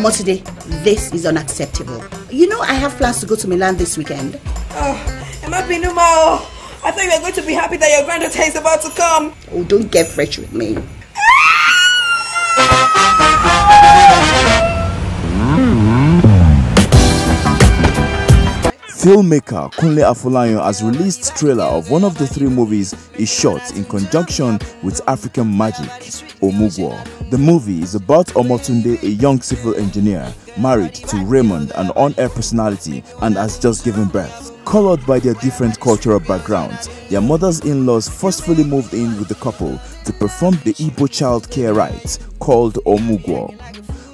Omotunde, this is unacceptable. You know I have plans to go to Milan this weekend. Oh, Emma Binuma, I thought you were going to be happy that your granddaughter is about to come. Oh, don't get fresh with me. Filmmaker Kunle Afolayan has released trailer of one of the three movies he shot in conjunction with African Magic, Omugwo. The movie is about Omotunde, a young civil engineer married to Raymond, an on-air personality, and has just given birth. Colored by their different cultural backgrounds, their mother's in-laws forcefully moved in with the couple to perform the Igbo child care rites called Omugwo.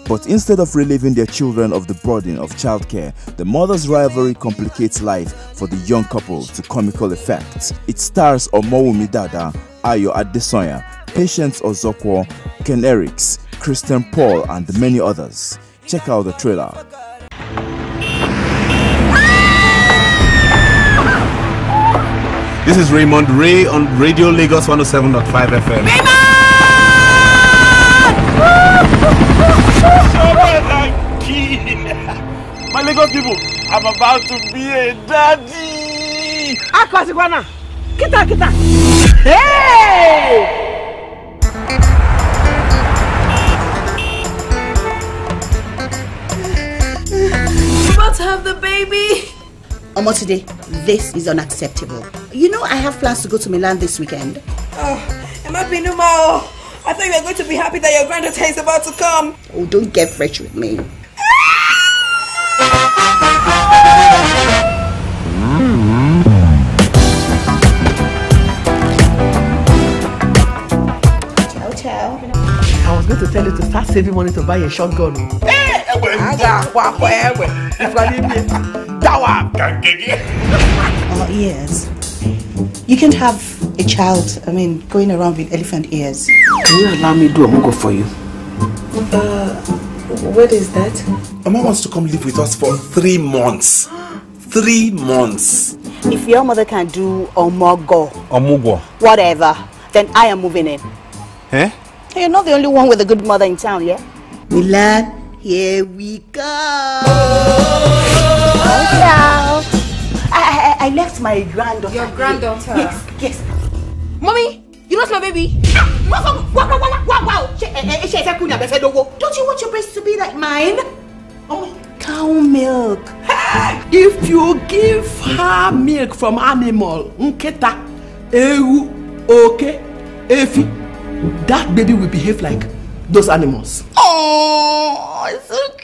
But instead of relieving their children of the burden of childcare, the mother's rivalry complicates life for the young couple to comical effect. It stars Omo Wumidada, Ayo Adesoya, Patience Ozokwo, Ken Eriks, Christian Paul, and many others. Check out the trailer. This is Raymond Ray on Radio Lagos 107.5 FM. Raymond! My Lagos people, I'm about to be a daddy. Akwasigwana, kita kita. Hey! You're about to have the baby. Omotunde, this is unacceptable. You know I have plans to go to Milan this weekend. Oh, Emma Binuma. I thought you were going to be happy that your granddaughter is about to come. Oh, don't get fresh with me. Ciao, ciao. I was going to tell you to start saving money to buy a shotgun. Hey, oh, yes. You can't have a child, I mean, going around with elephant ears. Can you allow me to do a Omugo for you? What is that? Mama wants to come live with us for 3 months. 3 months. If your mother can do Omugo, whatever, then I am moving in. Eh? Hey, you're not the only one with a good mother in town, yeah? Milan, here we go. Oh, yeah. I left my granddaughter. Your granddaughter? Yes, yes. Mommy, you lost my baby. Wow. Don't you want your breast to be like mine? Oh, cow milk. If you give her milk from animal, nketa, ewu, oke, efi, that baby will behave like those animals. Oh, it's so